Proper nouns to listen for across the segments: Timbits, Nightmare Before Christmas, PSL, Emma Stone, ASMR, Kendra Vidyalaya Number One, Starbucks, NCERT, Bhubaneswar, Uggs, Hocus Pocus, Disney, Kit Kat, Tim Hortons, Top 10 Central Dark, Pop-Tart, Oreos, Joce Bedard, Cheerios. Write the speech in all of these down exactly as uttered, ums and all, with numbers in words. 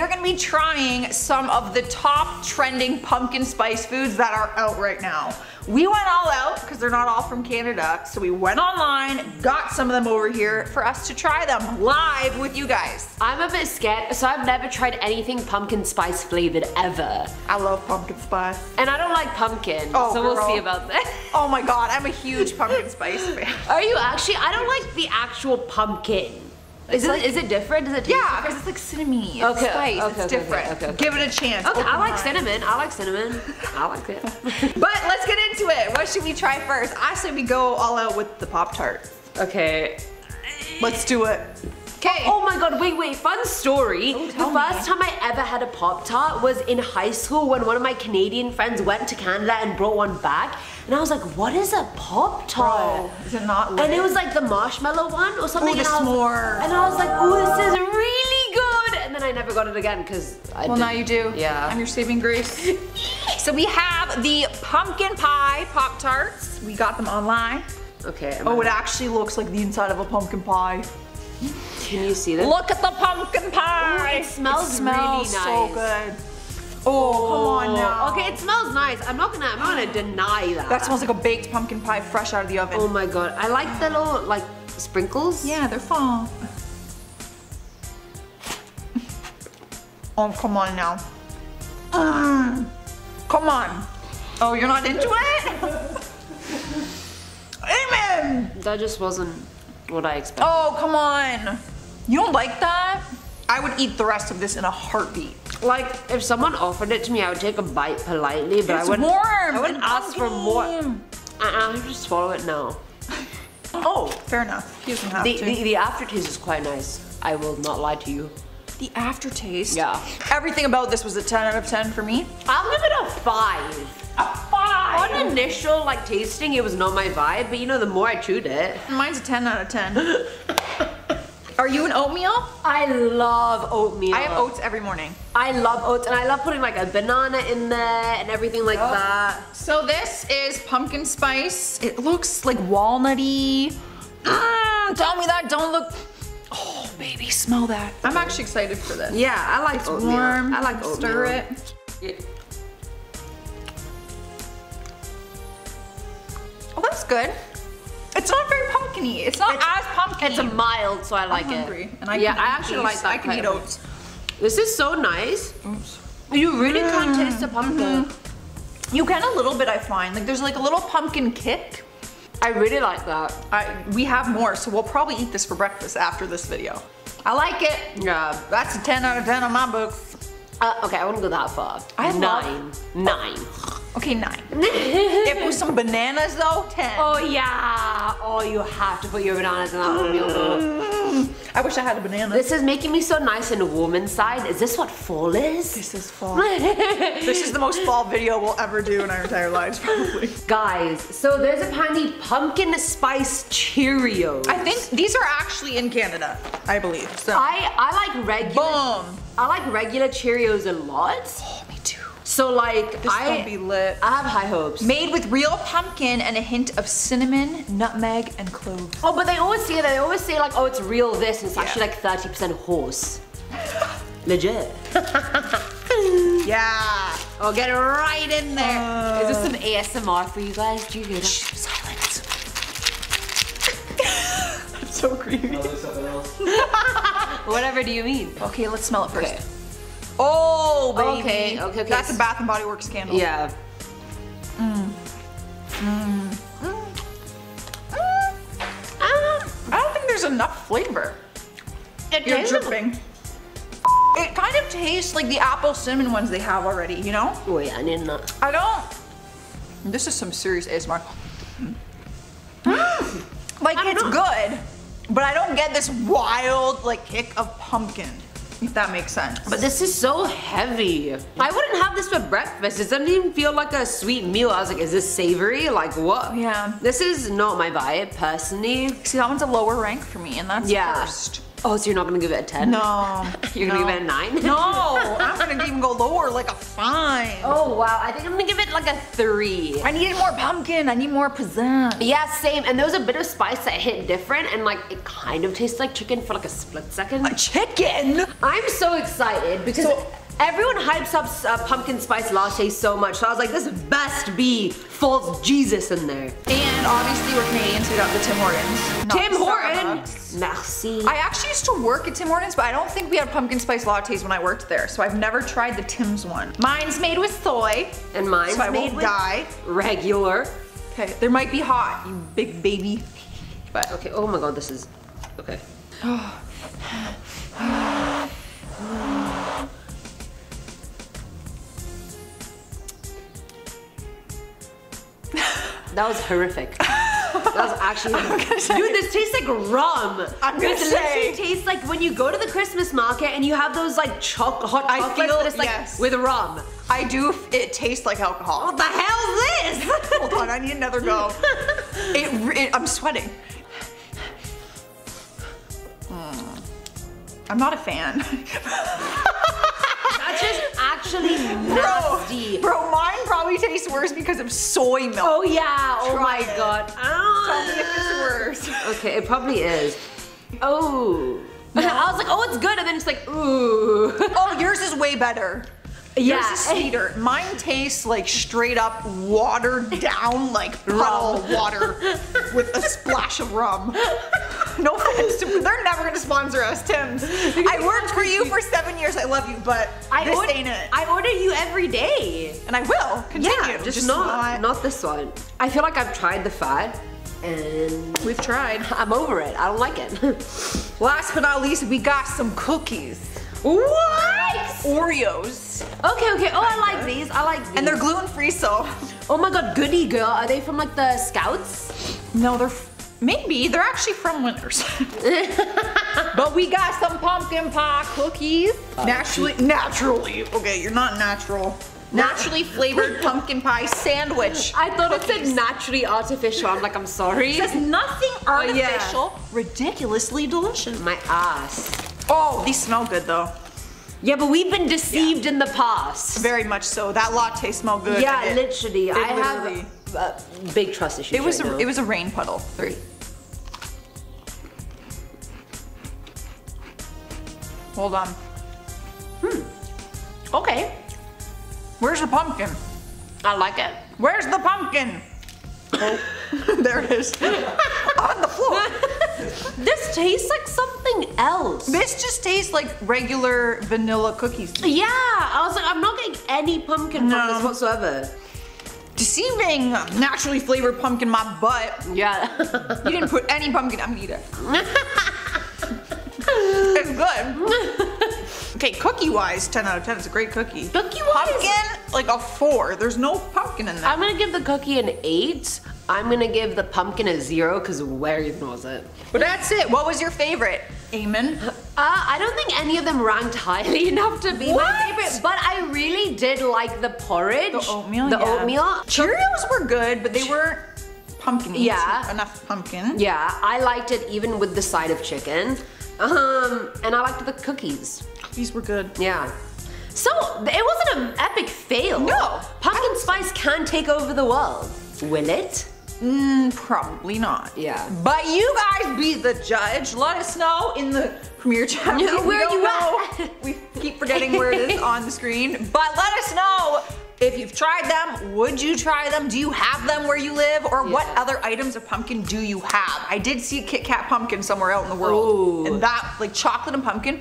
we are gonna be trying some of the top trending pumpkin spice foods that are out right now. We went all out, because they're not all from Canada, so we went online, got some of them over here for us to try them live with you guys. I'm a bit scared, so I've never tried anything pumpkin spice flavored ever. I love pumpkin spice. And I don't like pumpkin, oh, so girl. We'll see about that. Oh my god, I'm a huge pumpkin spice fan. Are you actually? I don't like the actual pumpkin. Is it, like, is it different? Does it taste yeah, because it's like cinnamon. It's okay, spice. Okay, it's okay, different. Okay, okay, okay. Give it a chance. Okay, I like cinnamon. I like cinnamon. I like it. But let's get into it. What should we try first? I say we go all out with the Pop-Tart. Okay. Let's do it. Okay. Oh my god, wait, wait, fun story. Oh, the first me. time I ever had a Pop-Tart was in high school when one of my Canadian friends went to Canada and brought one back. And I was like, what is a Pop-Tart? Is it not lit? And it was like the marshmallow one or something. Oh, the s'more. And I was like, oh, this is really good. And then I never got it again because I Well, didn't. now you do. Yeah. I'm your saving grace. So we have the pumpkin pie Pop-Tarts. We got them online. Okay. I'm oh, gonna... it actually looks like the inside of a pumpkin pie. Can you see that? Look at the pumpkin pie! Ooh, it smells, it smells really so nice. So good. Oh, come on now. Okay, it smells nice. I'm not gonna I'm not gonna deny that. That smells like a baked pumpkin pie fresh out of the oven. Oh my god. I like the little like sprinkles. Yeah, they're fun. Oh, come on now. Mm. Come on. Oh, you're not into it? Amen! That just wasn't what I expected. Oh, come on. You don't like that? I would eat the rest of this in a heartbeat. Like, if someone offered it to me, I would take a bite politely, but it's I wouldn't, warm. I wouldn't ask for more. Uh-uh, I would just swallow it now. Oh, fair enough. He doesn't have the, to. The, the aftertaste is quite nice. I will not lie to you. The aftertaste? Yeah. Everything about this was a ten out of ten for me. I'll give it a five. On initial like tasting, it was not my vibe, but you know, the more I chewed it. Mine's a ten out of ten. Are you an oatmeal? I love oatmeal. I have oats every morning. I love oats, and I love putting like a banana in there and everything like oh. that. So this is pumpkin spice. It looks like walnutty. Mm, tell me that don't look. Oh, baby, smell that. I'm actually excited for this. Yeah, I like it's oatmeal. warm. I like oatmeal. Stir it. it Oh, that's good. It's not very pumpkin-y. It's not it's, as pumpkin-y. It's a mild, so I like I'm hungry, it. And I yeah, can I actually these. like that. I can eat oats. This is so nice. Oops. You really mm. can't taste the pumpkin. Mm-hmm. You can a little bit, I find. Like there's like a little pumpkin kick. I really like that. I, we have more, so we'll probably eat this for breakfast after this video. I like it. Yeah, that's a ten out of ten on my book. Uh, okay, I wouldn't go that far. I nine. Love... Nine. Okay, nine. If it was some bananas though, ten. Oh yeah. Oh, you have to put your bananas in that oatmeal bowl. I wish I had a banana. This is making me so nice and warm inside. Is this what fall is? This is fall. This is the most fall video we'll ever do in our entire lives, probably. Guys, so there's apparently pumpkin spice Cheerios. I think these are actually in Canada, I believe. So I, I like regular. Boom. I like regular Cheerios a lot. Oh, me too. So like, this I, be lit. I have high hopes. Made with real pumpkin and a hint of cinnamon, nutmeg, and cloves. Oh, but they always say that. They always say like, oh, it's real this. It's yeah. actually like thirty percent horse. Legit. Yeah. Oh, get right in there. Uh, Is this some A S M R for you guys? Do you hear that? Shh, silence. That's so creepy. Oh, there's something else. Whatever do you mean? Okay, let's smell it first. Okay. Oh, baby. Okay, okay, okay. That's a Bath and Body Works candle. Yeah. Mm. Mm. Mm. Mm. I don't think there's enough flavor. It You're dripping. It kind of tastes like the apple cinnamon ones they have already, you know? Oh yeah, I didn't know. I don't. This is some serious A S M R. Mm. Like it's know. good, but I don't get this wild like kick of pumpkin. If that makes sense. But this is so heavy. I wouldn't have this for breakfast. It doesn't even feel like a sweet meal. I was like, is this savory? Like what? Yeah. This is not my vibe, personally. See, that one's a lower rank for me, and that's yeah. first. Oh, so you're not gonna give it a ten? No. You're no. gonna give it a nine? No, I'm gonna even go lower like a five. Oh, wow. I think I'm gonna give it like a three. I needed more pumpkin. I need more pizzazz. Yeah, same. And there was a bit of spice that hit different, and like it kind of tastes like chicken for like a split second. A chicken? I'm so excited because so everyone hypes up uh, pumpkin spice latte so much, so I was like, this best be full Jesus in there. And obviously we're Canadians, so we got the Tim Hortons. Not Tim Hortons! Merci. I actually used to work at Tim Hortons, but I don't think we had pumpkin spice lattes when I worked there, so I've never tried the Tim's one. Mine's made with soy. And mine's so I made won't with die. Regular. Okay, there might be hot, you big baby. But okay, oh my god, this is, okay. That was horrific. That was actually horrific. Dude, this tastes like rum. I'm gonna this say. This literally tastes like when you go to the Christmas market and you have those like choc hot chocolates, but it's like yes. with rum. I do, it tastes like alcohol. What the hell is this? Hold on, I need another go. it, it, I'm sweating. Mm. I'm not a fan. That's just actually nasty. Bro, bro, mine probably tastes worse because of soy milk. Oh yeah, oh Try my it. God. Ah. Tell me if it's worse. Okay, it probably is. Oh. No. I was like, oh, it's good, and then it's like, ooh. Oh, yours is way better. Yeah. Yours is sweeter. Mine tastes like straight up watered down like puddle water with a splash of rum. No offense to, they're never gonna sponsor us, Tim's. I worked for you for seven years, I love you, but I this order, ain't it. I order you every day. And I will, continue. Yeah, just, just not, not, not this one. I feel like I've tried the fad, and we've tried. I'm over it, I don't like it. Last but not least, we got some cookies. What? Oreos. Okay, okay, oh, I like these, I like these. And they're gluten-free, so. Oh my god, Goody Girl, are they from like the Scouts? No, they're Maybe, they're actually from Winters. But we got some pumpkin pie cookies. Naturally, naturally. Okay, you're not natural. Naturally flavored pumpkin pie sandwich. I thought cookies. It said naturally artificial. I'm like, I'm sorry. It says nothing artificial. Oh, yeah. Ridiculously delicious. My ass. Oh, these smell good though. Yeah, but we've been deceived yeah. in the past. Very much so. That latte smelled good. Yeah, I literally. It I literally. have Uh, big trust issues. It was right a, it was a rain puddle. Three. Hold on. Hmm. Okay. Where's the pumpkin? I like it. Where's the pumpkin? Oh, there it is. On the floor. This tastes like something else. This just tastes like regular vanilla cookies. Yeah. I was like, I'm not getting any pumpkin no. from this whatsoever. Deceiving naturally flavored pumpkin in my butt. Yeah. You didn't put any pumpkin, I'm gonna eat it. It's good. Okay, cookie wise, ten out of ten, it's a great cookie. Cookie wise? Pumpkin, like a four. There's no pumpkin in there. I'm gonna give the cookie an eight. I'm gonna give the pumpkin a zero, because where even was it? But that's it, what was your favorite? Amen. Uh, I don't think any of them ranked highly enough to be what? my favorite, but I really did like the porridge. The oatmeal, The yeah. oatmeal. Cheerios were good, but they weren't pumpkin. Yeah. Enough pumpkin. Yeah, I liked it even with the side of chicken. Um, and I liked the cookies. Cookies were good. Yeah. So, it wasn't an epic fail. No. Pumpkin spice can take over the world. Will it? Mm, probably not. Yeah. But you guys be the judge. Let us know in the premiere channel. Yeah, where you know. We keep forgetting where it is on the screen. But let us know if you've tried them. Would you try them? Do you have them where you live? Or yeah. what other items of pumpkin do you have? I did see Kit Kat pumpkin somewhere out in the world. Ooh. And that, like chocolate and pumpkin.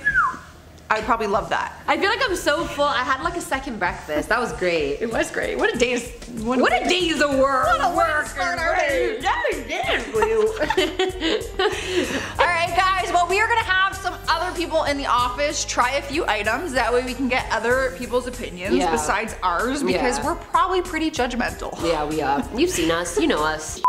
I would probably love that. I feel like I'm so full. I had like a second breakfast. That was great. It was great. What a day is what a, what a day is a work. What a work start our day. All right, guys. Well, we are gonna have some other people in the office try a few items. That way we can get other people's opinions yeah. besides ours because yeah. we're probably pretty judgmental. Yeah, we are. You've seen us. You know us.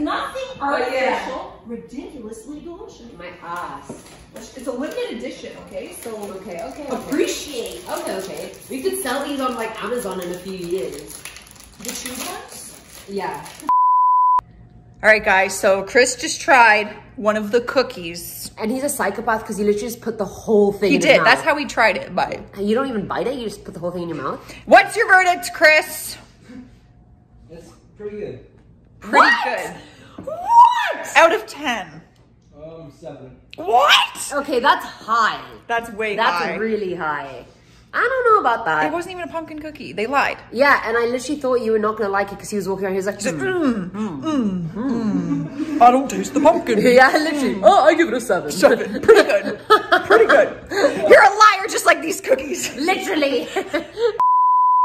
Nothing artificial, yeah. ridiculously delicious. My ass. It's a limited edition, okay? So okay, okay. Appreciate. Okay, okay. We could sell these on like Amazon in a few years. The chew ones? Yeah. All right, guys. So Chris just tried one of the cookies And he's a psychopath because he literally just put the whole thing he in did. his mouth. He did. That's how he tried it. Bye. You don't even bite it. You just put the whole thing in your mouth. What's your verdict, Chris? That's pretty good. Pretty what? good. What? Out of ten. Um, seven. What? Okay, that's high. That's way that's high. That's really high. I don't know about that. It wasn't even a pumpkin cookie. They lied. Yeah, and I literally thought you were not going to like it because he was walking around. He was like, mm, mm, mm, mm. I don't taste the pumpkin. Yeah, literally. Mm. Oh, I give it a seven. Seven. Pretty good. Pretty good. You're a liar just like these cookies. Literally.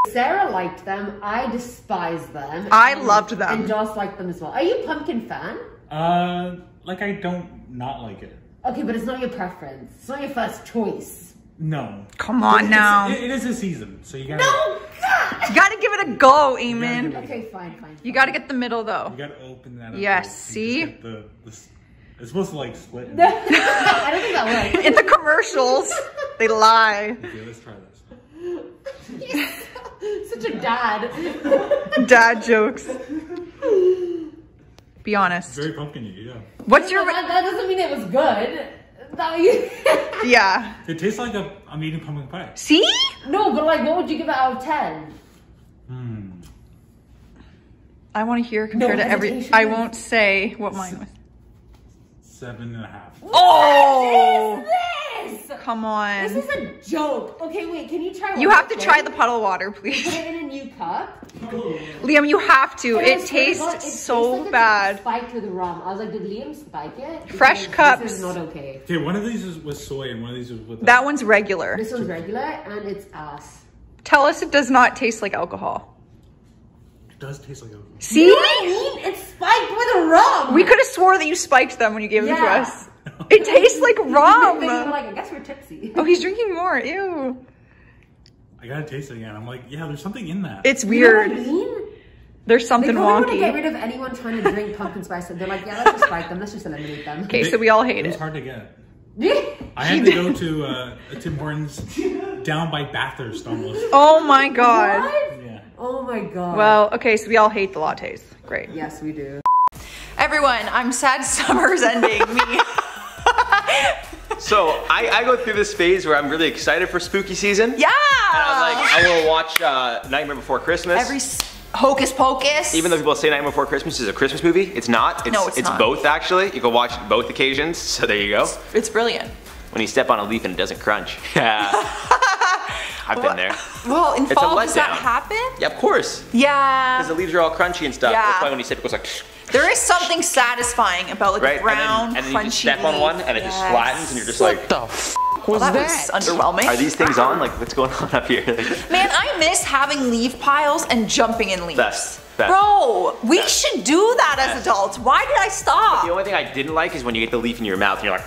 Sarah liked them. I despised them. I and, loved them. And Joss liked them as well. Are you a pumpkin fan? Uh, like I don't not like it. Okay, but it's not your preference. It's not your first choice. No. Come on it's, now. It's, it is a season, so you gotta. No, God! You gotta give it a go, Eamon. Okay, fine, fine, fine. You gotta get the middle though. You gotta open that up. Yes, see? The, the, it's supposed to like split. No, I don't think that works. In the commercials, they lie. Okay, let's try this. He's such a dad. Dad jokes. Be honest. It's very pumpkin-y, yeah. What's your. That, that doesn't mean it was good. Yeah. It tastes like a, I'm eating pumpkin pie. See? No, but like, what would you give it out of ten? Hmm. I want to hear compared no, to every. I won't say what mine was. Seven and a half. Oh! What is this? Come on. This is a joke. Okay, wait. Can you try? One you have to thing? try the puddle water, please. Put it in a new cup. Oh. Liam, you have to. It, it tastes it so tastes like bad. Spiked with rum. I was like, did Liam spike it? Because Fresh cups. This is not okay. Okay, one of these is with soy, and one of these is with. That one's regular. This one's regular, and it's ass. Tell us it does not taste like alcohol. Does taste like a See? You know what I mean? It's spiked with rum. We could have swore that you spiked them when you gave yeah. them to us. It tastes like rum. Like, I guess we're tipsy. Oh, he's drinking more. Ew. I gotta taste it again. I'm like, yeah, there's something in that. It's weird. You know what I mean? There's something they wonky. They don't want to get rid of anyone trying to drink pumpkin spice. They're like, yeah, let's just spike them. Let's just eliminate them. Okay, they, so we all hate it. It was hard to get. I had to go to uh, a Tim Hortons down by Bathurst almost. Oh my God. What? Yeah. Oh my God. Well, okay, so we all hate the lattes. Great. Yes, we do. Everyone, I'm sad summer's ending. Me. So I, I go through this phase where I'm really excited for spooky season. Yeah. And I'm like, I will watch uh, Nightmare Before Christmas. Every Hocus Pocus. Even though people say Nightmare Before Christmas is a Christmas movie, it's not. It's, no, it's, it's not. both actually. You can watch both occasions. So there you go. It's, it's brilliant. When you step on a leaf and it doesn't crunch. Yeah. I've been there. Well, in it's fall, does that happen? Yeah, of course. Yeah. Because the leaves are all crunchy and stuff. Yeah. That's why when you sip, it goes like. There is something satisfying about like right? a round, and then, and then crunchy. You just step on one, and it yes. just flattens, and you're just what like. What the f was well, that? That was underwhelming. Are these things on? Like, what's going on up here? Man, I miss having leaf piles and jumping in leaves. Best. Best. Bro, we Best. should do that Best. as adults. Why did I stop? But the only thing I didn't like is when you get the leaf in your mouth and you're like.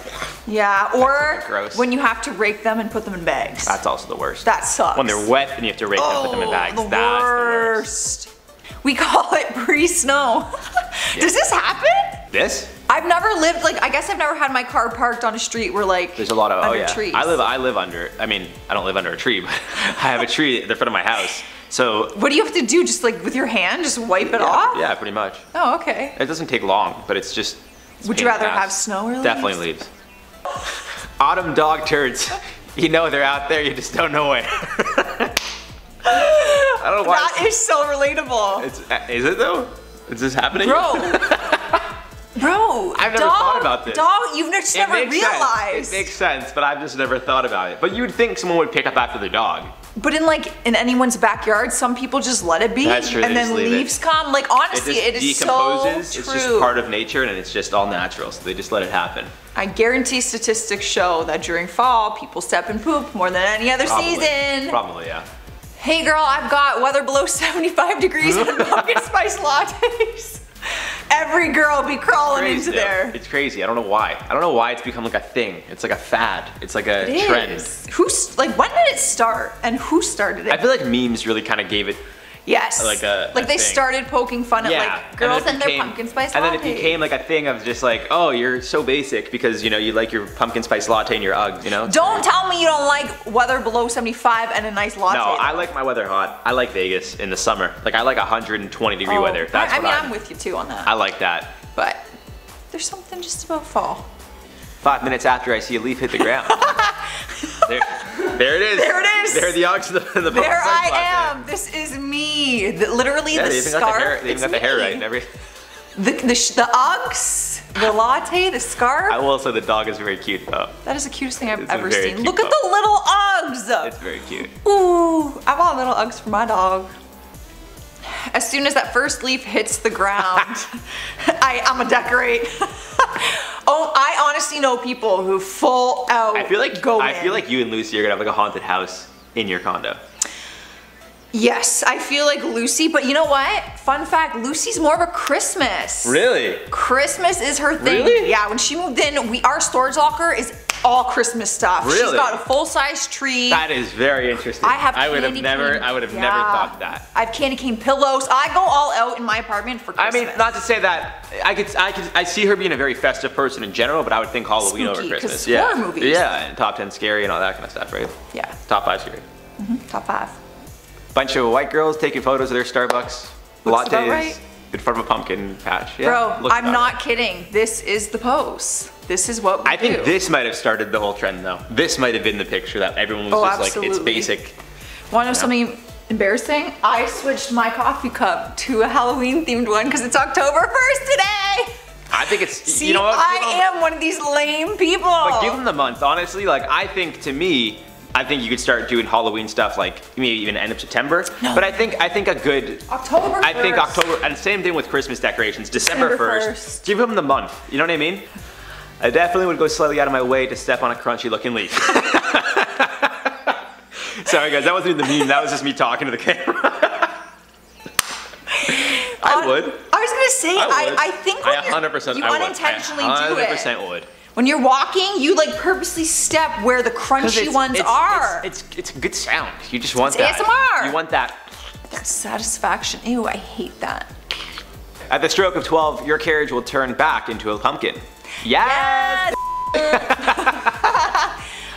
Yeah, or gross. when you have to rake them and put them in bags. That's also the worst. That sucks. When they're wet and you have to rake oh, them and put them in bags. The That's worst. the worst. We call it pre-snow. Yeah. Does this happen? This? I've never lived, like, I guess I've never had my car parked on a street where, like, there's a lot of, oh yeah, trees. I live, I live under, I mean, I don't live under a tree, but I have a tree at the front of my house. So what do you have to do? Just like with your hand, just wipe it yeah, off? Yeah, pretty much. Oh, okay. It doesn't take long, but it's just. It's Would you rather have snow or leaves? Definitely leaves. Autumn dog turds. You know they're out there, you just don't know where. I don't know why. That is so relatable. It's, is it though? Is this happening? Bro. Bro. I've never dog, thought about this. Dog, you've just never realized. Sense. It makes sense, but I've just never thought about it. But you would think someone would pick up after their dog. But in like, in anyone's backyard, some people just let it be. That's true, and then leaves it. come. Like honestly, it, it is so true. It's just part of nature and it's just all natural. So they just let it happen. I guarantee statistics show that during fall, people step and poop more than any other Probably. season. Probably, yeah. Hey girl, I've got weather below seventy-five degrees and pumpkin spice lattes. Every girl be crawling crazy, into though. there. It's crazy. I don't know why. I don't know why it's become like a thing. It's like a fad. It's like a it trend. Is. Who's like when did it start and who started it? I feel like memes really kind of gave it. Yes. Like a like a they thing. started poking fun at yeah. like girls and, and became, their pumpkin spice. And latte. then it became like a thing of just like, oh, you're so basic because you know you like your pumpkin spice latte and your Uggs, you know. Don't tell me you don't like weather below seventy-five and a nice latte. No, though. I like my weather hot. I like Vegas in the summer. Like I like one hundred twenty degree oh, weather. That's I, I what mean, I'm, I'm with you too on that. I like that. But there's something just about fall. Five minutes after, I see a leaf hit the ground. there, there it is. There it is. There are the Uggs in the, the There I am. There. This is me. The, literally yeah, the they scarf. Got the hair, they even got me. the hair right and everything. The, the, the Uggs, the latte, the scarf. I will say the dog is very cute though. That is the cutest thing I've it's ever seen. Look dog. at the little Uggs. It's very cute. Ooh, I want little Uggs for my dog. As soon as that first leaf hits the ground, I, I'm gonna decorate. Oh, I honestly know people who full out I feel like, go I in. feel like you and Lucy are gonna have like a haunted house in your condo. Yes, I feel like Lucy, but you know what? Fun fact, Lucy's more of a Christmas. Really? Christmas is her thing. Really? Yeah, when she moved in, we our storage locker is all Christmas stuff. Really? She's got a full-size tree. That is very interesting. I have I would have never cane. I would have yeah. never thought that. I have candy cane pillows. I go all out in my apartment for Christmas. I mean, not to say that I could I could I see her being a very festive person in general, but I would think Halloween Spooky, over Christmas. Yeah. Horror movies. Yeah, and top ten scary and all that kind of stuff, right? Yeah. top five scary. Mm-hmm. top five. Bunch of white girls taking photos of their Starbucks Looks lattes right. in front of a pumpkin patch. Yeah, Bro, I'm not right. kidding. This is the pose. This is what we I do. think this might have started the whole trend though. This might have been the picture that everyone was oh, just absolutely. like, it's basic. Want to know something embarrassing? I switched my coffee cup to a Halloween themed one because it's October first today. I think it's, See, you know what? I people, am one of these lame people. But give them the month, honestly. Like, I think to me, I think you could start doing Halloween stuff like maybe even end of September. No. But I think I think a good October first. I think October and same thing with Christmas decorations. December first. Give them the month. You know what I mean? I definitely would go slightly out of my way to step on a crunchy looking leaf. Sorry guys, that wasn't even the meme. That was just me talking to the camera. I would. Um, I was gonna say I, I, I think I one hundred percent you unintentionally do it. one hundred percent would. When you're walking, you like purposely step where the crunchy it's, ones it's, are. It's, it's it's a good sound. You just want it's that. A S M R. You want that. That satisfaction. Ew, I hate that. At the stroke of twelve, your carriage will turn back into a pumpkin. Yes. yes.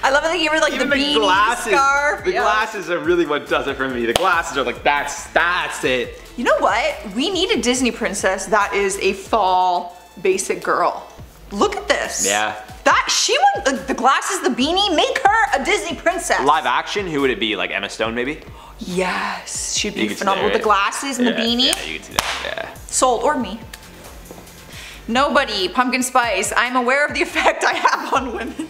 I love it that you were like Even the, the beanie, glasses, the scarf. The yeah. glasses are really what does it for me. The glasses are like that's that's it. You know what? We need a Disney princess that is a fall basic girl. Look at this. Yeah. That, she would, the, the glasses, the beanie, make her a Disney princess. Live action, who would it be? Like Emma Stone maybe? Yes, she'd be phenomenal. That, right? The glasses and yeah, the beanie. Yeah, you could see that, yeah. Sold, or me. Nobody, pumpkin spice. I'm aware of the effect I have on women.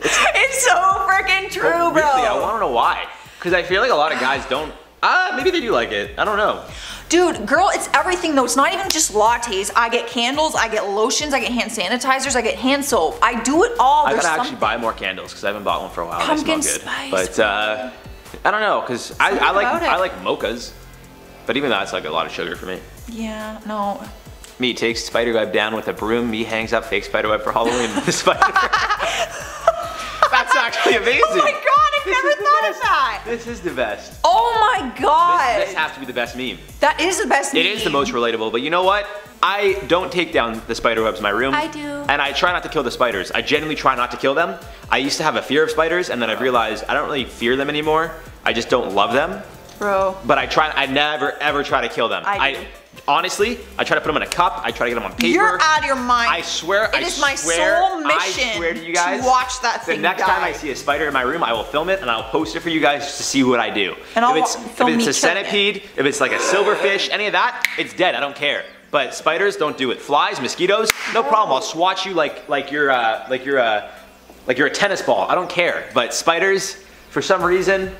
It's so freaking true, well, bro. Really, I wanna know why. Cause I feel like a lot of guys don't, ah, uh, maybe they do like it, I don't know. Dude, girl, it's everything though. It's not even just lattes. I get candles, I get lotions, I get hand sanitizers, I get hand soap. I do it all. I gotta something. actually buy more candles because I haven't bought one for a while. Pumpkin they smell spice, good. But uh, I don't know, because I, I like I like mochas, but even that's like a lot of sugar for me. Yeah, no. Me takes spiderweb down with a broom. Me hangs up fake spiderweb for Halloween. Spider that's actually amazing. Oh my god. This Never thought of that. This is the best. Oh my god. This, this has to be the best meme. That is the best meme. It is the most relatable, but you know what? I don't take down the spider webs in my room. I do. And I try not to kill the spiders. I genuinely try not to kill them. I used to have a fear of spiders, and then I've realized I don't really fear them anymore. I just don't love them. Bro. But I try, I never ever try to kill them. I do. I, Honestly, I try to put them in a cup. I try to get them on paper. You're out of your mind. I swear, it I is my swear, sole mission I swear to, you guys, to watch that thing. The next die. time I see a spider in my room, I will film it and I'll post it for you guys just to see what I do. And I'll if it's, film if it's a centipede, it. if it's like a silverfish, any of that, it's dead. I don't care. But spiders, don't do it. Flies, mosquitoes, no problem. I'll swat you like like you're uh, like you're uh, like you're a tennis ball. I don't care. But spiders, for some reason,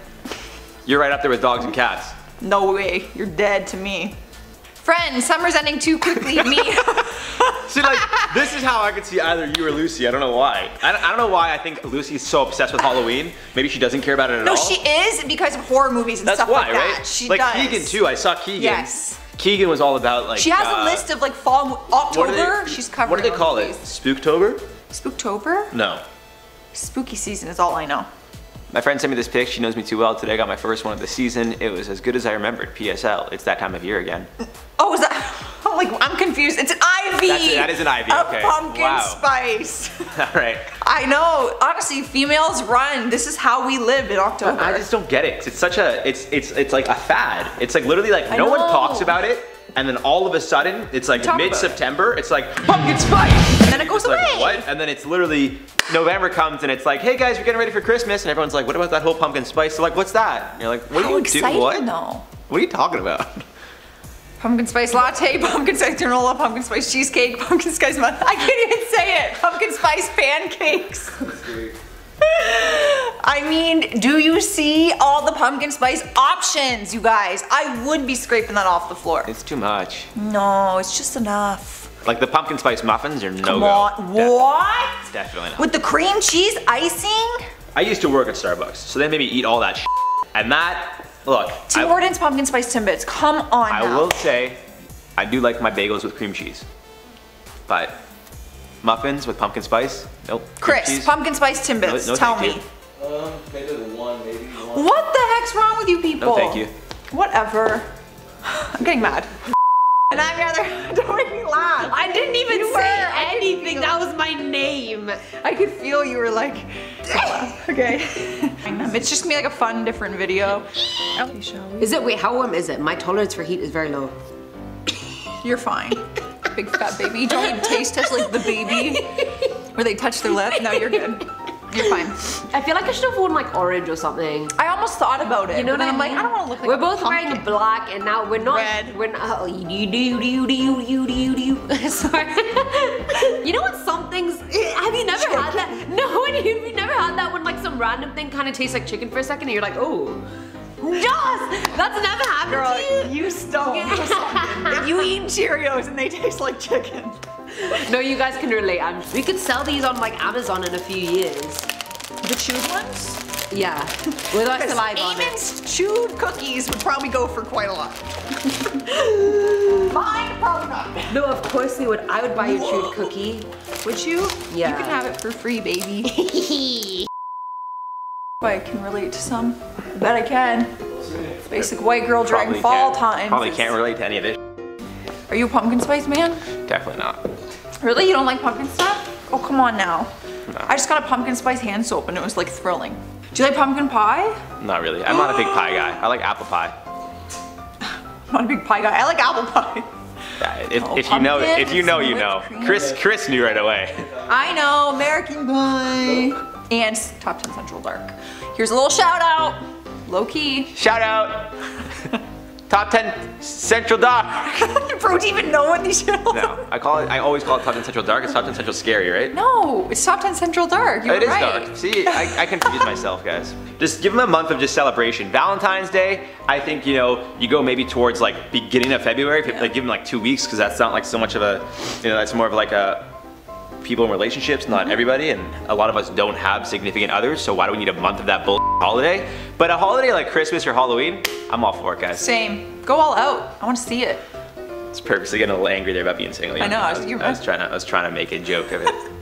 you're right up there with dogs and cats. No way. You're dead to me. Friends, summer's ending too quickly, me. See, like, this is how I could see either you or Lucy. I don't know why. I don't, I don't know why I think Lucy's so obsessed with Halloween. Maybe she doesn't care about it at no, all. No, she is because of horror movies and That's stuff why, like that. Right? She like does. Like Keegan too, I saw Keegan. Yes. Keegan was all about like- She has uh, a list of like fall, October, they, she's covering What do they call movies. it? Spooktober? Spooktober? No. Spooky season is all I know. My friend sent me this pic, she knows me too well. Today I got my first one of the season. It was as good as I remembered, P S L. It's that time of year again. Oh, is that, I'm like, I'm confused. It's an ivy. That's a, that is an ivy, a okay. pumpkin wow. spice. All right. I know, honestly, females run. This is how we live in October. I just don't get it. It's such a, it's it's it's like a fad. It's like literally like, I no know. one talks about it. and then all of a sudden, it's like mid-September, it's like, pumpkin spice! And then it goes away! Like, what? And then it's literally, November comes and it's like, hey guys, we're getting ready for Christmas, and everyone's like, what about that whole pumpkin spice? They're like, what's that? And you're like, what do you do, what? No. What are you talking about? Pumpkin spice latte, pumpkin spice granola, pumpkin spice cheesecake, pumpkin spice month. I can't even say it! Pumpkin spice pancakes! I mean, do you see all the pumpkin spice options, you guys? I would be scraping that off the floor. It's too much. No, it's just enough. Like the pumpkin spice muffins are no-go. Come on, go. What? Definitely. Definitely not. With the cream cheese icing? I used to work at Starbucks, so they made me eat all that shit. And that, look. Tim Hortons pumpkin spice Timbits, come on I now. will say, I do like my bagels with cream cheese, but muffins with pumpkin spice? Nope. Chris, pumpkin spice Timbits, no, no, tell me. Um, maybe one, maybe one. What the heck's wrong with you people? No, thank you. Whatever. I'm getting mad. And I'm rather, don't make me laugh. I didn't even you say anything, that was my name. I could feel you were like, okay. It's just gonna be like a fun, different video. Okay, shall we? Is it, wait, how warm is it? My tolerance for heat is very low. You're fine. Big fat baby. Don't even taste test like the baby where they touch their lip. No, you're good. You're fine. I feel like I should have worn like orange or something. I almost thought about it. You know what I mean? I'm like, I don't want to look like we're a both pumpkin. Wearing black and now we're not. Red. We're not. Oh, you do, you do, you do, you do. Sorry. You know what? Some things. Have you never chicken. had that? No, and you've never had that when like some random thing kind of tastes like chicken for a second and you're like, oh. Yes! That's never happened Girl, to you. You stumbled for something. You eat Cheerios and they taste like chicken. No, you guys can relate. I'm, we could sell these on like Amazon in a few years. The chewed ones? Yeah. With our saliva on it. Eamon's chewed cookies would probably go for quite a lot. Mine, probably not. No, of course they would. I would buy your chewed cookie. Would you? Yeah. You can have it for free, baby. I can relate to some. I bet I can. It's basic white girl during fall time. Probably can't relate to any of this. Are you a pumpkin spice man? Definitely not. Really? You don't like pumpkin stuff? Oh, come on now. No. I just got a pumpkin spice hand soap and it was like thrilling. Do you like pumpkin pie? Not really. I'm not a big pie guy. I like apple pie. I'm not a big pie guy. I like apple pie. Yeah, if, oh, if you know, if you know, you know. Cream. Chris, Chris knew right away. I know, American pie. And Top ten Central Dark. Here's a little shout out, low key. Shout out, Top ten Central Dark. Bro, do you even know what these channels are? No, I call it, I always call it Top ten Central Dark. It's Top ten Central Scary, right? No, it's Top ten Central Dark, you were right. It is dark. See, I, I confuse myself, guys. Just give them a month of just celebration. Valentine's Day, I think, you know, you go maybe towards like beginning of February, yeah. Like give them like two weeks, because that's not like so much of a, you know, that's more of like a, people in relationships, not mm-hmm. everybody, and a lot of us don't have significant others, so why do we need a month of that bull holiday? But a holiday like Christmas or Halloween, I'm all for it, guys. Same. Go all out. I want to see it. It's purposely getting a little angry there about being single. I know. I was, I was, I was trying to. I was trying to make a joke of it.